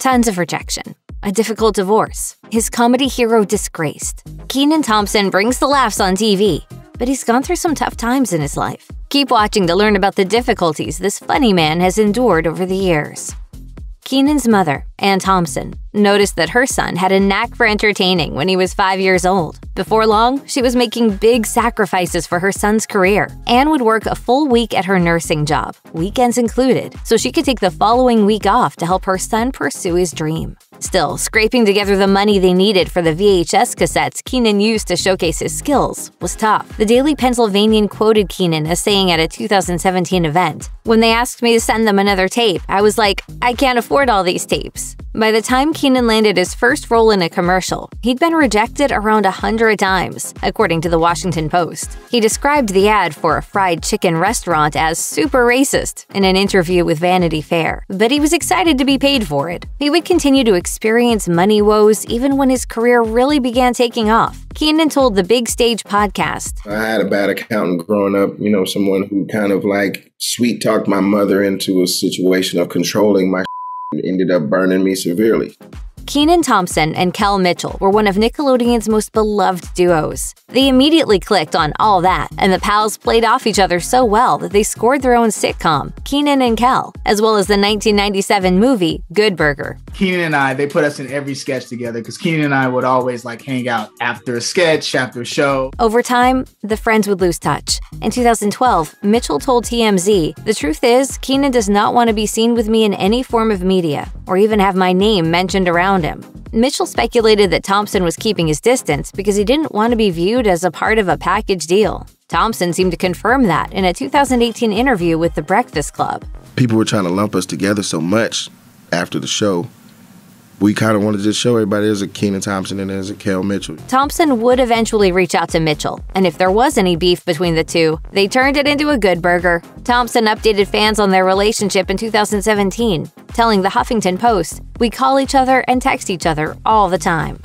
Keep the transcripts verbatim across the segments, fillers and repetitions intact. Tons of rejection, a difficult divorce, his comedy hero disgraced. Kenan Thompson brings the laughs on T V, but he's gone through some tough times in his life. Keep watching to learn about the difficulties this funny man has endured over the years. Kenan's mother, Ann Thompson, noticed that her son had a knack for entertaining when he was five years old. Before long, she was making big sacrifices for her son's career. Ann would work a full week at her nursing job, weekends included, so she could take the following week off to help her son pursue his dream. Still, scraping together the money they needed for the V H S cassettes Kenan used to showcase his skills was tough. The Daily Pennsylvanian quoted Kenan as saying at a two thousand seventeen event, "When they asked me to send them another tape, I was like, I can't afford all these tapes." By the time Kenan landed his first role in a commercial, he'd been rejected around one hundred times, according to The Washington Post. He described the ad for a fried chicken restaurant as super racist in an interview with Vanity Fair, but he was excited to be paid for it. He would continue to experience money woes even when his career really began taking off. Kenan told The Big Stage Podcast, "I had a bad accountant growing up, you know, someone who kind of like sweet-talked my mother into a situation of controlling my and ended up burning me severely." Kenan Thompson and Kel Mitchell were one of Nickelodeon's most beloved duos. They immediately clicked on all that, and the pals played off each other so well that they scored their own sitcom, Kenan and Kel, as well as the nineteen ninety-seven movie, Good Burger. Kenan and I, they put us in every sketch together because Kenan and I would always like hang out after a sketch, after a show. Over time, the friends would lose touch. In two thousand twelve, Mitchell told T M Z, "The truth is, Kenan does not want to be seen with me in any form of media, or even have my name mentioned around him." Mitchell speculated that Thompson was keeping his distance because he didn't want to be viewed as a part of a package deal. Thompson seemed to confirm that in a two thousand eighteen interview with The Breakfast Club. "People were trying to lump us together so much after the show. We kind of wanted to just show everybody there's a Kenan Thompson and there's a Kel Mitchell." Thompson would eventually reach out to Mitchell, and if there was any beef between the two, they turned it into a Good Burger. Thompson updated fans on their relationship in two thousand seventeen, telling The Huffington Post, "We call each other and text each other all the time."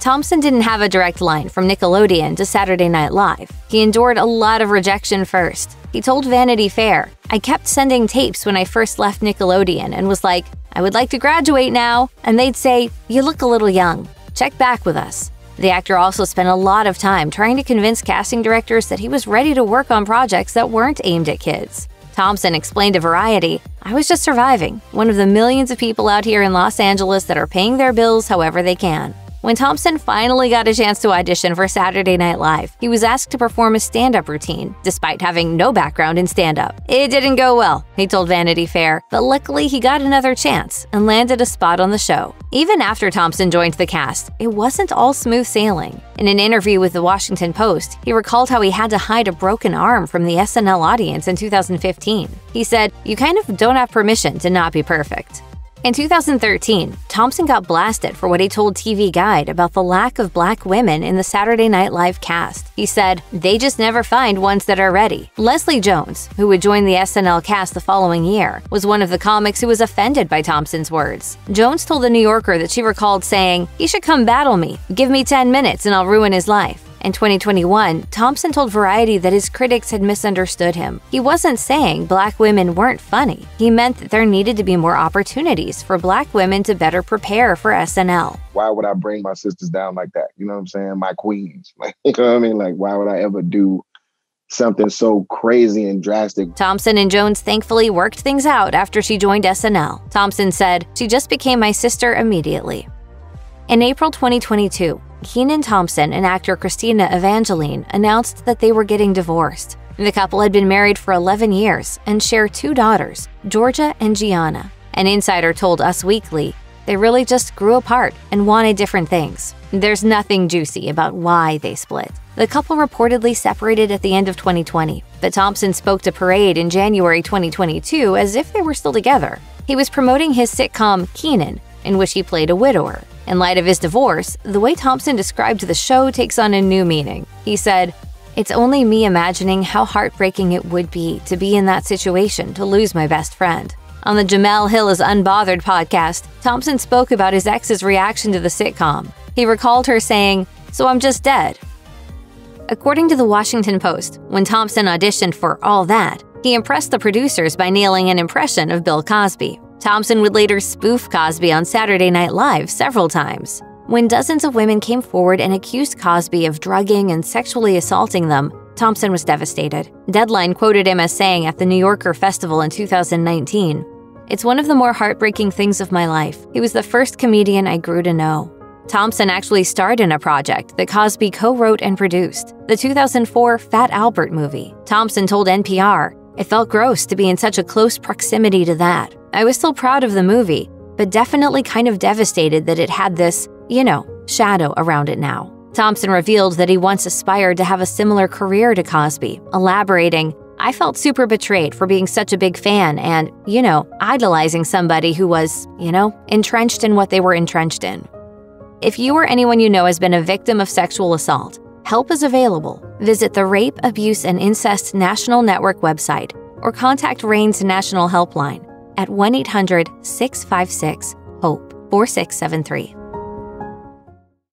Thompson didn't have a direct line from Nickelodeon to Saturday Night Live. He endured a lot of rejection first. He told Vanity Fair, "I kept sending tapes when I first left Nickelodeon and was like, I would like to graduate now." And they'd say, "You look a little young. Check back with us." The actor also spent a lot of time trying to convince casting directors that he was ready to work on projects that weren't aimed at kids. Thompson explained to Variety, "I was just surviving, one of the millions of people out here in Los Angeles that are paying their bills however they can." When Thompson finally got a chance to audition for Saturday Night Live, he was asked to perform a stand-up routine, despite having no background in stand-up. "It didn't go well," he told Vanity Fair, but luckily he got another chance and landed a spot on the show. Even after Thompson joined the cast, it wasn't all smooth sailing. In an interview with The Washington Post, he recalled how he had to hide a broken arm from the S N L audience in two thousand fifteen. He said, "You kind of don't have permission to not be perfect." In two thousand thirteen, Thompson got blasted for what he told T V Guide about the lack of black women in the Saturday Night Live cast. He said, "They just never find ones that are ready." Leslie Jones, who would join the S N L cast the following year, was one of the comics who was offended by Thompson's words. Jones told The New Yorker that she recalled saying, "He should come battle me. Give me ten minutes and I'll ruin his life." In twenty twenty-one, Thompson told Variety that his critics had misunderstood him. He wasn't saying black women weren't funny. He meant that there needed to be more opportunities for black women to better prepare for S N L. Why would I bring my sisters down like that? You know what I'm saying? My queens. Like, you know what I mean? Like, why would I ever do something so crazy and drastic? Thompson and Jones thankfully worked things out after she joined S N L. Thompson said, "She just became my sister immediately." In April twenty twenty-two, Kenan Thompson and actor Christina Evangeline announced that they were getting divorced. The couple had been married for eleven years and share two daughters, Georgia and Gianna. An insider told Us Weekly, "They really just grew apart and wanted different things." There's nothing juicy about why they split. The couple reportedly separated at the end of twenty twenty, but Thompson spoke to Parade in January twenty twenty-two as if they were still together. He was promoting his sitcom Kenan, in which he played a widower. In light of his divorce, the way Thompson described the show takes on a new meaning. He said, "It's only me imagining how heartbreaking it would be to be in that situation to lose my best friend." On the Jemele Hill is Unbothered podcast, Thompson spoke about his ex's reaction to the sitcom. He recalled her saying, "So I'm just dead." According to The Washington Post, when Thompson auditioned for All That, he impressed the producers by nailing an impression of Bill Cosby. Thompson would later spoof Cosby on Saturday Night Live several times. When dozens of women came forward and accused Cosby of drugging and sexually assaulting them, Thompson was devastated. Deadline quoted him as saying at the New Yorker Festival in two thousand nineteen, "It's one of the more heartbreaking things of my life. He was the first comedian I grew to know." Thompson actually starred in a project that Cosby co-wrote and produced, the two thousand four Fat Albert movie. Thompson told N P R, "It felt gross to be in such a close proximity to that. I was still proud of the movie, but definitely kind of devastated that it had this, you know, shadow around it now." Thompson revealed that he once aspired to have a similar career to Cosby, elaborating, "I felt super betrayed for being such a big fan and, you know, idolizing somebody who was, you know, entrenched in what they were entrenched in." If you or anyone you know has been a victim of sexual assault, help is available. Visit the Rape, Abuse, and Incest National Network website or contact RAIN's National Helpline at one eight hundred, six five six, HOPE four six seven three.